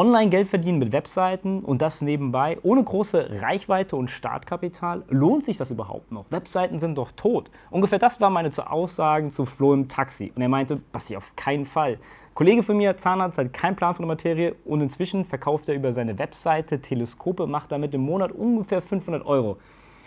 Online Geld verdienen mit Webseiten und das nebenbei, ohne große Reichweite und Startkapital, lohnt sich das überhaupt noch? Webseiten sind doch tot. Ungefähr das waren meine Aussagen zu Flo im Taxi. Und er meinte, Bassti, auf keinen Fall. Kollege von mir, Zahnarzt, hat keinen Plan von der Materie und inzwischen verkauft er über seine Webseite Teleskope, macht damit im Monat ungefähr 500 €.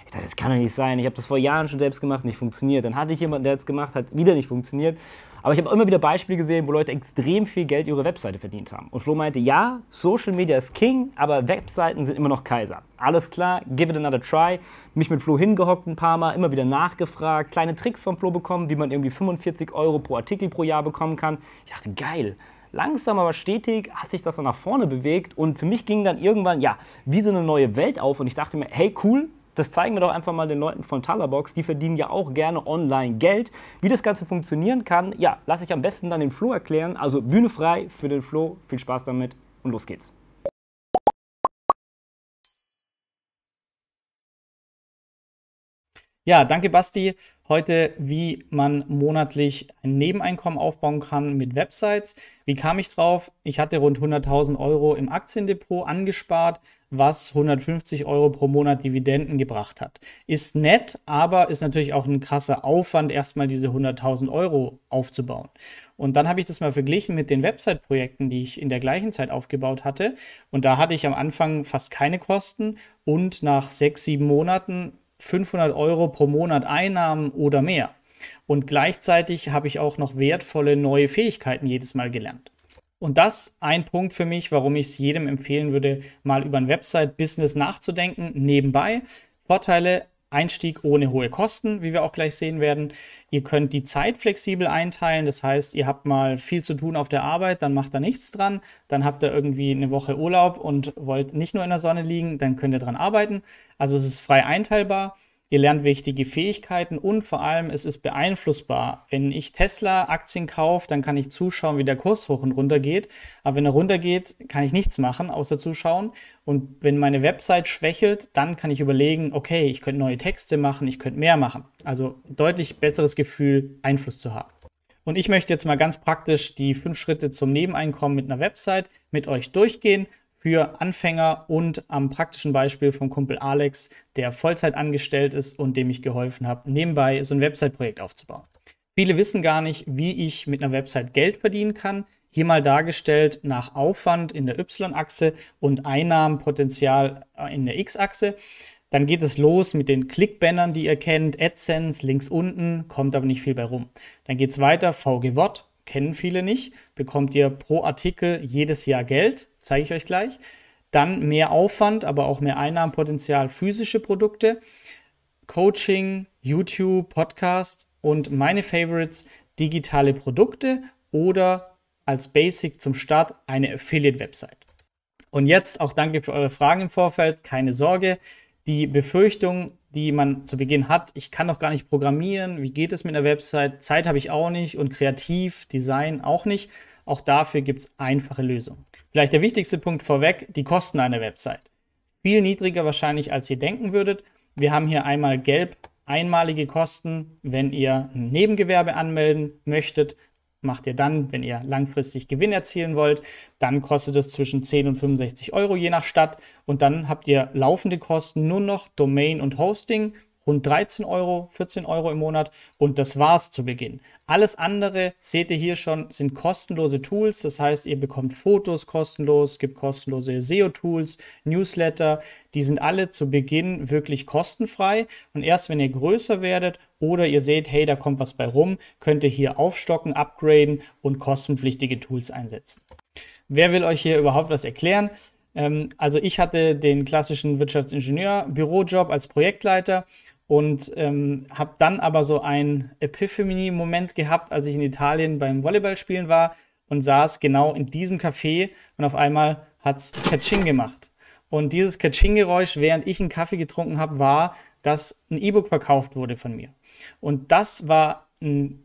Ich dachte, das kann doch nicht sein. Ich habe das vor Jahren schon selbst gemacht, nicht funktioniert. Dann hatte ich jemanden, der es gemacht hat, wieder nicht funktioniert. Aber ich habe immer wieder Beispiele gesehen, wo Leute extrem viel Geld ihre Webseite verdient haben. Und Flo meinte, ja, Social Media ist King, aber Webseiten sind immer noch Kaiser. Alles klar, give it another try. Mich mit Flo hingehockt ein paar Mal, immer wieder nachgefragt, kleine Tricks von Flo bekommen, wie man irgendwie 45 € pro Artikel pro Jahr bekommen kann. Ich dachte, geil. Langsam aber stetig hat sich das dann nach vorne bewegt und für mich ging dann irgendwann, ja, wie so eine neue Welt auf und ich dachte mir, hey, cool, das zeigen wir doch einfach mal den Leuten von Talerbox, die verdienen ja auch gerne online Geld. Wie das Ganze funktionieren kann, ja, lasse ich am besten dann den Flo erklären. Also Bühne frei für den Flo, viel Spaß damit und los geht's. Ja, danke Bassti. Heute, wie man monatlich ein Nebeneinkommen aufbauen kann mit Websites. Wie kam ich drauf? Ich hatte rund 100.000 € im Aktiendepot angespart, was 150 € pro Monat Dividenden gebracht hat. Ist nett, aber ist natürlich auch ein krasser Aufwand, erstmal diese 100.000 € aufzubauen. Und dann habe ich das mal verglichen mit den Website-Projekten, die ich in der gleichen Zeit aufgebaut hatte. Und da hatte ich am Anfang fast keine Kosten und nach 6, 7 Monaten 500 € pro Monat Einnahmen oder mehr. Und gleichzeitig habe ich auch noch wertvolle neue Fähigkeiten jedes Mal gelernt. Und das ist ein Punkt für mich, warum ich es jedem empfehlen würde, mal über ein Website-Business nachzudenken, nebenbei. Vorteile, Einstieg ohne hohe Kosten, wie wir auch gleich sehen werden. Ihr könnt die Zeit flexibel einteilen, das heißt, ihr habt mal viel zu tun auf der Arbeit, dann macht da nichts dran, dann habt ihr irgendwie eine Woche Urlaub und wollt nicht nur in der Sonne liegen, dann könnt ihr dran arbeiten. Also es ist frei einteilbar. Ihr lernt wichtige Fähigkeiten und vor allem, es ist beeinflussbar. Wenn ich Tesla-Aktien kaufe, dann kann ich zuschauen, wie der Kurs hoch und runter geht. Aber wenn er runter geht, kann ich nichts machen, außer zuschauen. Und wenn meine Website schwächelt, dann kann ich überlegen, okay, ich könnte neue Texte machen, ich könnte mehr machen. Also deutlich besseres Gefühl, Einfluss zu haben. Und ich möchte jetzt mal ganz praktisch die 5 Schritte zum Nebeneinkommen mit einer Website mit euch durchgehen. Für Anfänger und am praktischen Beispiel vom Kumpel Alex, der Vollzeit angestellt ist und dem ich geholfen habe, nebenbei so ein Website-Projekt aufzubauen. Viele wissen gar nicht, wie ich mit einer Website Geld verdienen kann. Hier mal dargestellt nach Aufwand in der Y-Achse und Einnahmenpotenzial in der X-Achse. Dann geht es los mit den Klickbannern, die ihr kennt, AdSense links unten, kommt aber nicht viel bei rum. Dann geht es weiter, VG Wort, kennen viele nicht, bekommt ihr pro Artikel jedes Jahr Geld. Zeige ich euch gleich. Dann mehr Aufwand, aber auch mehr Einnahmenpotenzial, physische Produkte, Coaching, YouTube, Podcast und meine Favorites, digitale Produkte oder als Basic zum Start eine Affiliate-Website. Und jetzt auch danke für eure Fragen im Vorfeld, keine Sorge. Die Befürchtung, die man zu Beginn hat, ich kann doch gar nicht programmieren, wie geht es mit einer Website, Zeit habe ich auch nicht und kreativ, Design auch nicht. Auch dafür gibt es einfache Lösungen. Vielleicht der wichtigste Punkt vorweg, die Kosten einer Website. Viel niedriger wahrscheinlich, als ihr denken würdet. Wir haben hier einmal gelb einmalige Kosten. Wenn ihr ein Nebengewerbe anmelden möchtet, macht ihr dann, wenn ihr langfristig Gewinn erzielen wollt, dann kostet es zwischen 10 und 65 € je nach Stadt. Und dann habt ihr laufende Kosten nur noch Domain und Hosting, rund 13 €, 14 € im Monat und das war's zu Beginn. Alles andere, seht ihr hier schon, sind kostenlose Tools, das heißt, ihr bekommt Fotos kostenlos, es gibt kostenlose SEO-Tools, Newsletter, die sind alle zu Beginn wirklich kostenfrei und erst wenn ihr größer werdet oder ihr seht, hey, da kommt was bei rum, könnt ihr hier aufstocken, upgraden und kostenpflichtige Tools einsetzen. Wer will euch hier überhaupt was erklären? Also ich hatte den klassischen Wirtschaftsingenieur-Bürojob als Projektleiter und habe dann aber so einen Epiphany-Moment gehabt, als ich in Italien beim Volleyballspielen war und saß genau in diesem Café und auf einmal hat es Katsching gemacht. Und dieses Katsching-Geräusch, während ich einen Kaffee getrunken habe, war, dass ein E-Book verkauft wurde von mir. Und das war ein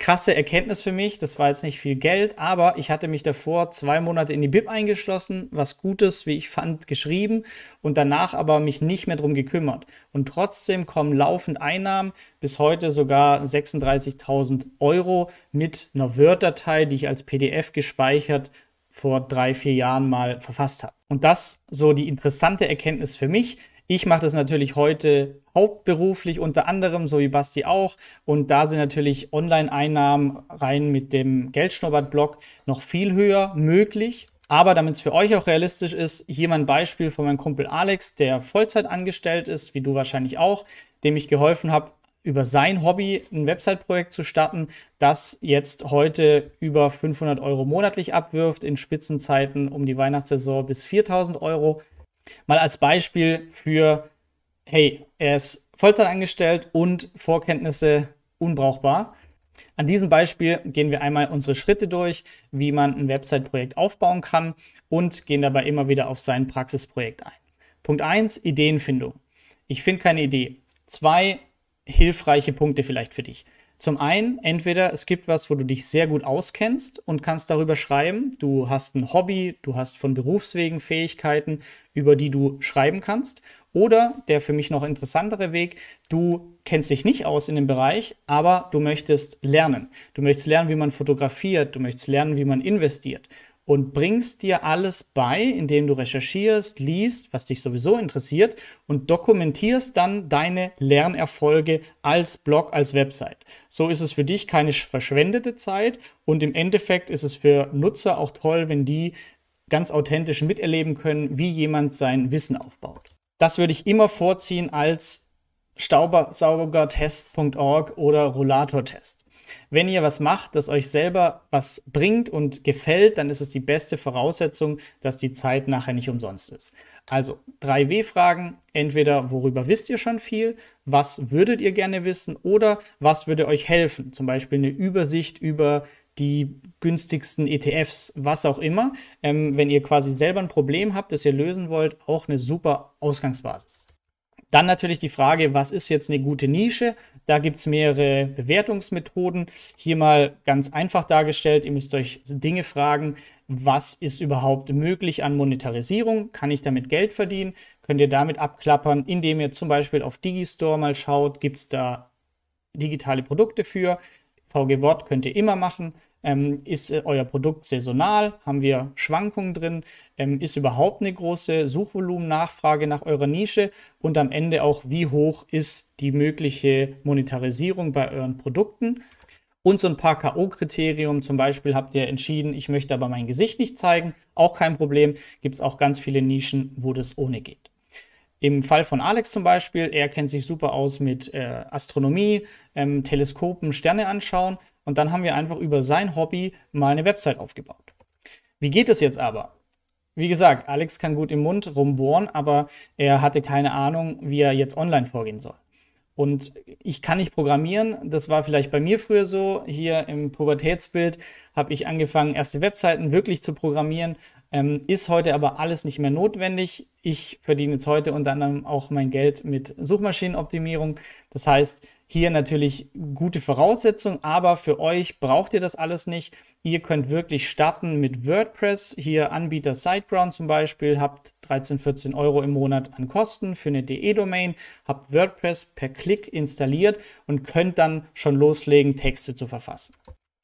krasse Erkenntnis für mich, das war jetzt nicht viel Geld, aber ich hatte mich davor 2 Monate in die Bib eingeschlossen, was Gutes, wie ich fand, geschrieben und danach aber mich nicht mehr drum gekümmert. Und trotzdem kommen laufend Einnahmen, bis heute sogar 36.000 € mit einer Word-Datei, die ich als PDF gespeichert vor 3-4 Jahren mal verfasst habe. Und das so die interessante Erkenntnis für mich. Ich mache das natürlich heute hauptberuflich unter anderem, so wie Bassti auch. Und da sind natürlich Online-Einnahmen rein mit dem Geldschnurrbart-Blog noch viel höher möglich. Aber damit es für euch auch realistisch ist, hier mein Beispiel von meinem Kumpel Alex, der Vollzeit angestellt ist, wie du wahrscheinlich auch, dem ich geholfen habe, über sein Hobby ein Website-Projekt zu starten, das jetzt heute über 500 Euro monatlich abwirft, in Spitzenzeiten um die Weihnachtssaison bis 4.000 Euro. Mal als Beispiel für, hey, er ist Vollzeit angestellt und Vorkenntnisse unbrauchbar. An diesem Beispiel gehen wir einmal unsere Schritte durch, wie man ein Website-Projekt aufbauen kann, und gehen dabei immer wieder auf sein Praxisprojekt ein. Punkt 1, Ideenfindung. Ich finde keine Idee. 2 hilfreiche Punkte vielleicht für dich. Zum einen, entweder es gibt was, wo du dich sehr gut auskennst und kannst darüber schreiben. Du hast ein Hobby, du hast von Berufswegen Fähigkeiten, über die du schreiben kannst. Oder der für mich noch interessantere Weg, du kennst dich nicht aus in dem Bereich, aber du möchtest lernen. Du möchtest lernen, wie man fotografiert, du möchtest lernen, wie man investiert. Und bringst dir alles bei, indem du recherchierst, liest, was dich sowieso interessiert, und dokumentierst dann deine Lernerfolge als Blog, als Website. So ist es für dich keine verschwendete Zeit, und im Endeffekt ist es für Nutzer auch toll, wenn die ganz authentisch miterleben können, wie jemand sein Wissen aufbaut. Das würde ich immer vorziehen als Staubsaugertest.org oder Rollatortest. Wenn ihr was macht, das euch selber was bringt und gefällt, dann ist es die beste Voraussetzung, dass die Zeit nachher nicht umsonst ist. Also 3 W-Fragen, entweder worüber wisst ihr schon viel, was würdet ihr gerne wissen oder was würde euch helfen, zum Beispiel eine Übersicht über die günstigsten ETFs, was auch immer. Wenn ihr quasi selber ein Problem habt, das ihr lösen wollt, auch eine super Ausgangsbasis. Dann natürlich die Frage, was ist jetzt eine gute Nische? Da gibt es mehrere Bewertungsmethoden. Hier mal ganz einfach dargestellt. Ihr müsst euch Dinge fragen, was ist überhaupt möglich an Monetarisierung? Kann ich damit Geld verdienen? Könnt ihr damit abklappern, indem ihr zum Beispiel auf Digistore mal schaut, gibt es da digitale Produkte für? VG Wort könnt ihr immer machen. Ist euer Produkt saisonal? Haben wir Schwankungen drin? Ist überhaupt eine große Suchvolumen-Nachfrage nach eurer Nische? Und am Ende auch, wie hoch ist die mögliche Monetarisierung bei euren Produkten? Und so ein paar K.O.-Kriterien, zum Beispiel habt ihr entschieden, ich möchte aber mein Gesicht nicht zeigen, auch kein Problem, gibt es auch ganz viele Nischen, wo das ohne geht. Im Fall von Alex zum Beispiel, er kennt sich super aus mit Astronomie, Teleskopen, Sterne anschauen. Und dann haben wir einfach über sein Hobby mal eine Website aufgebaut. Wie geht es jetzt aber? Wie gesagt, Alex kann gut im Mund rumbohren, aber er hatte keine Ahnung, wie er jetzt online vorgehen soll. Und ich kann nicht programmieren, das war vielleicht bei mir früher so. Hier im Pubertätsbild habe ich angefangen, erste Webseiten wirklich zu programmieren. Ist heute aber alles nicht mehr notwendig. Ich verdiene jetzt heute unter anderem auch mein Geld mit Suchmaschinenoptimierung. Das heißt, hier natürlich gute Voraussetzungen, aber für euch braucht ihr das alles nicht. Ihr könnt wirklich starten mit WordPress. Hier Anbieter SiteGround zum Beispiel, habt 13, 14 Euro im Monat an Kosten für eine DE-Domain, habt WordPress per Klick installiert und könnt dann schon loslegen, Texte zu verfassen.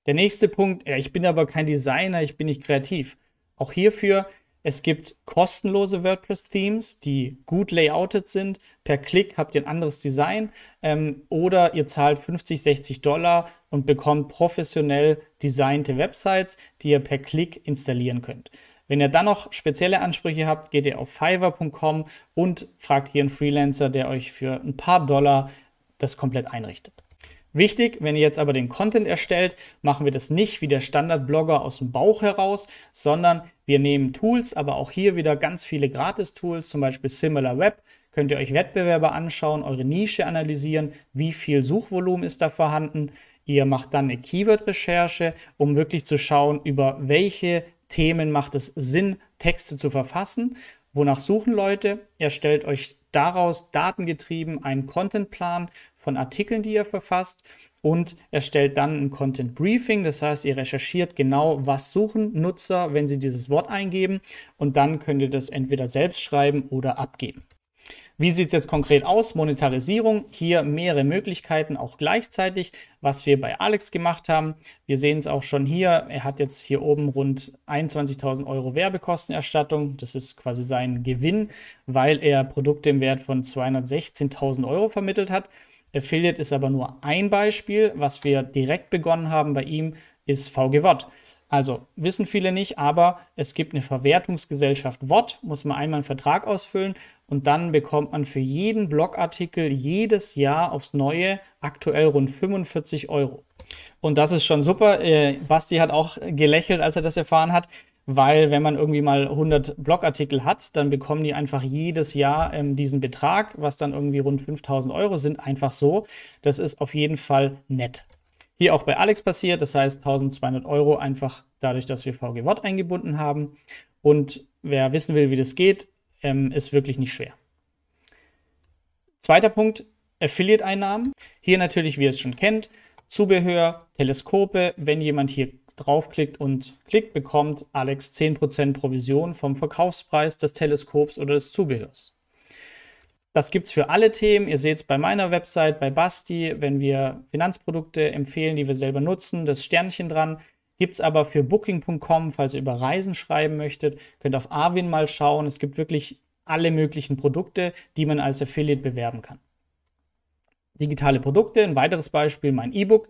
Der nächste Punkt, ja, ich bin aber kein Designer, ich bin nicht kreativ. Auch hierfür, es gibt kostenlose WordPress-Themes, die gut layoutet sind. Per Klick habt ihr ein anderes Design, oder ihr zahlt $50, $60 und bekommt professionell designte Websites, die ihr per Klick installieren könnt. Wenn ihr dann noch spezielle Ansprüche habt, geht ihr auf fiverr.com und fragt hier einen Freelancer, der euch für ein paar Dollar das komplett einrichtet. Wichtig, wenn ihr jetzt aber den Content erstellt, machen wir das nicht wie der Standardblogger aus dem Bauch heraus, sondern wir nehmen Tools, aber auch hier wieder ganz viele Gratis-Tools, zum Beispiel SimilarWeb. Könnt ihr euch Wettbewerber anschauen, eure Nische analysieren, wie viel Suchvolumen ist da vorhanden. Ihr macht dann eine Keyword-Recherche, um wirklich zu schauen, über welche Themen macht es Sinn, Texte zu verfassen. Wonach suchen Leute? Erstellt euch daraus datengetrieben einen Contentplan von Artikeln, die ihr verfasst, und erstellt dann ein Content Briefing. Das heißt, ihr recherchiert genau, was suchen Nutzer, wenn sie dieses Wort eingeben, und dann könnt ihr das entweder selbst schreiben oder abgeben. Wie sieht es jetzt konkret aus? Monetarisierung, hier mehrere Möglichkeiten auch gleichzeitig, was wir bei Alex gemacht haben. Wir sehen es auch schon hier, er hat jetzt hier oben rund 21.000 € Werbekostenerstattung. Das ist quasi sein Gewinn, weil er Produkte im Wert von 216.000 € vermittelt hat. Affiliate ist aber nur ein Beispiel. Was wir direkt begonnen haben bei ihm, ist VG Wort. Also, wissen viele nicht, aber es gibt eine Verwertungsgesellschaft Wort, muss man einmal einen Vertrag ausfüllen und dann bekommt man für jeden Blogartikel jedes Jahr aufs Neue aktuell rund 45 €. Und das ist schon super. Basti hat auch gelächelt, als er das erfahren hat, weil wenn man irgendwie mal 100 Blogartikel hat, dann bekommen die einfach jedes Jahr diesen Betrag, was dann irgendwie rund 5.000 € sind, einfach so. Das ist auf jeden Fall nett. Hier auch bei Alex passiert, das heißt 1.200 € einfach dadurch, dass wir VG Wort eingebunden haben. Und wer wissen will, wie das geht, ist wirklich nicht schwer. Zweiter Punkt, Affiliate-Einnahmen. Hier natürlich, wie ihr es schon kennt, Zubehör, Teleskope. Wenn jemand hier draufklickt und klickt, bekommt Alex 10% Provision vom Verkaufspreis des Teleskops oder des Zubehörs. Das gibt es für alle Themen. Ihr seht es bei meiner Website, bei Bassti, wenn wir Finanzprodukte empfehlen, die wir selber nutzen, das Sternchen dran. Gibt es aber für Booking.com, falls ihr über Reisen schreiben möchtet, könnt auf Awin mal schauen. Es gibt wirklich alle möglichen Produkte, die man als Affiliate bewerben kann. Digitale Produkte, ein weiteres Beispiel, mein E-Book.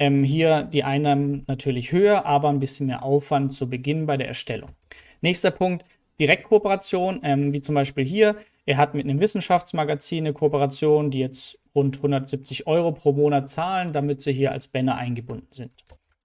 Hier die Einnahmen natürlich höher, aber ein bisschen mehr Aufwand zu Beginn bei der Erstellung. Nächster Punkt, Direktkooperation, wie zum Beispiel hier. Er hat mit einem Wissenschaftsmagazin eine Kooperation, die jetzt rund 170 € pro Monat zahlen, damit sie hier als Banner eingebunden sind.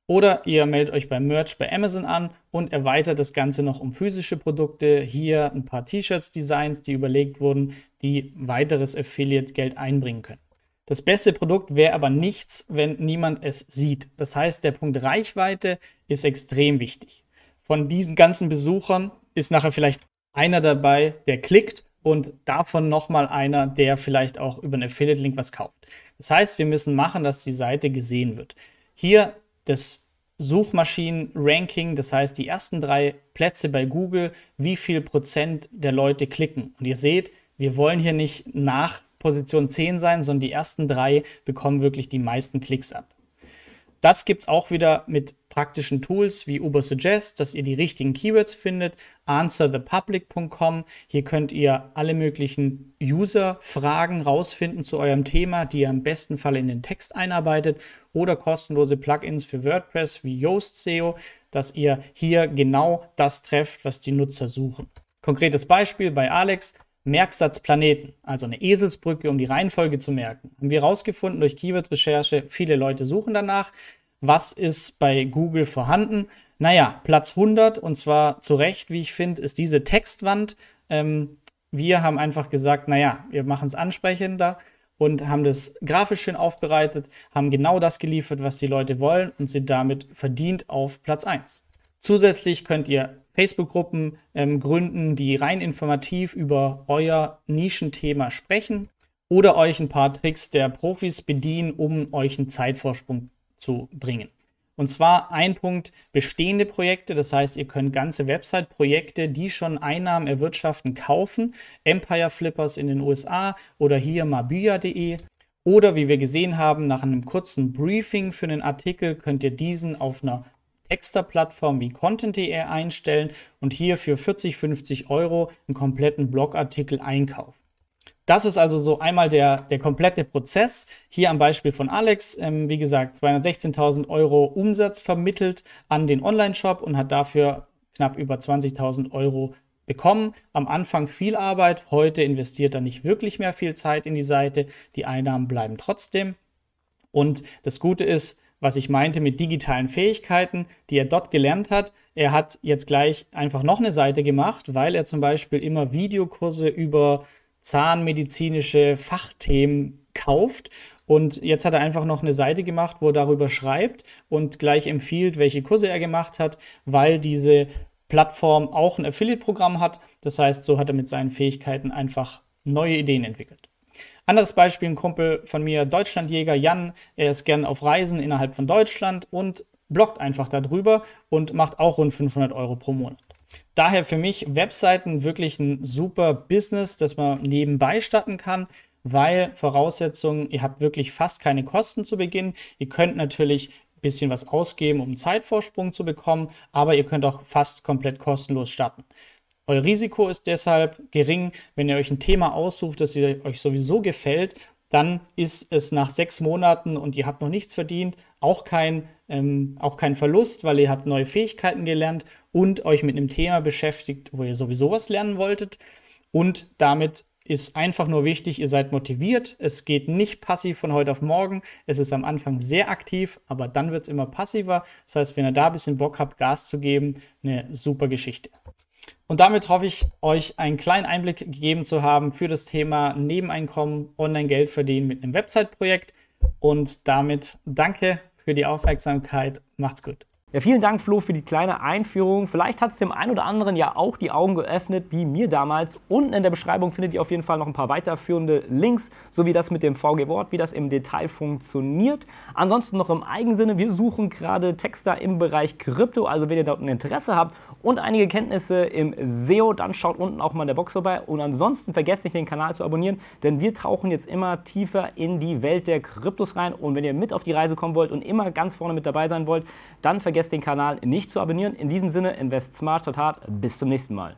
Oder ihr meldet euch beim Merch bei Amazon an und erweitert das Ganze noch um physische Produkte. Hier ein paar T-Shirts-Designs, die überlegt wurden, die weiteres Affiliate-Geld einbringen können. Das beste Produkt wäre aber nichts, wenn niemand es sieht. Das heißt, der Punkt Reichweite ist extrem wichtig. Von diesen ganzen Besuchern ist nachher vielleicht einer dabei, der klickt, und davon nochmal einer, der vielleicht auch über einen Affiliate-Link was kauft. Das heißt, wir müssen machen, dass die Seite gesehen wird. Hier das Suchmaschinen-Ranking, das heißt die ersten 3 Plätze bei Google, wie viel % der Leute klicken. Und ihr seht, wir wollen hier nicht nach Position 10 sein, sondern die ersten 3 bekommen wirklich die meisten Klicks ab. Das gibt es auch wieder mit praktischen Tools wie Ubersuggest, dass ihr die richtigen Keywords findet, answerthepublic.com. Hier könnt ihr alle möglichen User-Fragen rausfinden zu eurem Thema, die ihr im besten Fall in den Text einarbeitet, oder kostenlose Plugins für WordPress wie Yoast SEO, dass ihr hier genau das trefft, was die Nutzer suchen. Konkretes Beispiel bei Alex, Merksatzplaneten, also eine Eselsbrücke, um die Reihenfolge zu merken. Haben wir herausgefunden durch Keyword-Recherche, viele Leute suchen danach. Was ist bei Google vorhanden? Naja, Platz 100, und zwar zu Recht, wie ich finde, ist diese Textwand. Wir haben einfach gesagt, naja, wir machen es ansprechender und haben das grafisch schön aufbereitet, haben genau das geliefert, was die Leute wollen, und sind damit verdient auf Platz 1. Zusätzlich könnt ihr Facebook-Gruppen gründen, die rein informativ über euer Nischenthema sprechen, oder euch ein paar Tricks der Profis bedienen, um euch einen Zeitvorsprung zu bringen. Und zwar ein Punkt, bestehende Projekte, das heißt, ihr könnt ganze Website-Projekte, die schon Einnahmen erwirtschaften, kaufen. Empire Flippers in den USA oder hier mabia.de. Oder wie wir gesehen haben, nach einem kurzen Briefing für einen Artikel könnt ihr diesen auf einer Texter-Plattform wie Content.de einstellen und hier für 40-50 € einen kompletten Blogartikel einkaufen. Das ist also so einmal der komplette Prozess. Hier am Beispiel von Alex, wie gesagt, 216.000 € Umsatz vermittelt an den Online-Shop und hat dafür knapp über 20.000 € bekommen. Am Anfang viel Arbeit, heute investiert er nicht wirklich mehr viel Zeit in die Seite. Die Einnahmen bleiben trotzdem. Und das Gute ist, was ich meinte mit digitalen Fähigkeiten, die er dort gelernt hat. Er hat jetzt gleich einfach noch eine Seite gemacht, weil er zum Beispiel immer Videokurse über zahnmedizinische Fachthemen kauft, und jetzt hat er einfach noch eine Seite gemacht, wo er darüber schreibt und gleich empfiehlt, welche Kurse er gemacht hat, weil diese Plattform auch ein Affiliate-Programm hat. Das heißt, so hat er mit seinen Fähigkeiten einfach neue Ideen entwickelt. Anderes Beispiel, ein Kumpel von mir, Deutschlandjäger Jan, er ist gern auf Reisen innerhalb von Deutschland und bloggt einfach darüber und macht auch rund 500 € pro Monat. Daher für mich Webseiten wirklich ein super Business, das man nebenbei starten kann, weil Voraussetzungen, ihr habt wirklich fast keine Kosten zu Beginn. Ihr könnt natürlich ein bisschen was ausgeben, um einen Zeitvorsprung zu bekommen, aber ihr könnt auch fast komplett kostenlos starten. Euer Risiko ist deshalb gering. Wenn ihr euch ein Thema aussucht, das euch sowieso gefällt, dann ist es nach 6 Monaten und ihr habt noch nichts verdient, auch kein Verlust, weil ihr habt neue Fähigkeiten gelernt und euch mit einem Thema beschäftigt, wo ihr sowieso was lernen wolltet. Und damit ist einfach nur wichtig, ihr seid motiviert. Es geht nicht passiv von heute auf morgen. Es ist am Anfang sehr aktiv, aber dann wird es immer passiver. Das heißt, wenn ihr da ein bisschen Bock habt, Gas zu geben, eine super Geschichte. Und damit hoffe ich, euch einen kleinen Einblick gegeben zu haben für das Thema Nebeneinkommen, Online-Geld verdienen mit einem Website-Projekt. Und damit danke für die Aufmerksamkeit. Macht's gut. Ja, vielen Dank, Flo, für die kleine Einführung. Vielleicht hat es dem einen oder anderen ja auch die Augen geöffnet, wie mir damals. Unten in der Beschreibung findet ihr auf jeden Fall noch ein paar weiterführende Links, sowie das mit dem VG Wort, wie das im Detail funktioniert. Ansonsten noch im Eigensinne, wir suchen gerade Texter im Bereich Krypto, also wenn ihr dort ein Interesse habt und einige Kenntnisse im SEO, dann schaut unten auch mal in der Box vorbei. Und ansonsten vergesst nicht, den Kanal zu abonnieren, denn wir tauchen jetzt immer tiefer in die Welt der Kryptos rein. Und wenn ihr mit auf die Reise kommen wollt und immer ganz vorne mit dabei sein wollt, dann vergesst den Kanal nicht zu abonnieren. In diesem Sinne, invest smart, statt hart. Bis zum nächsten Mal.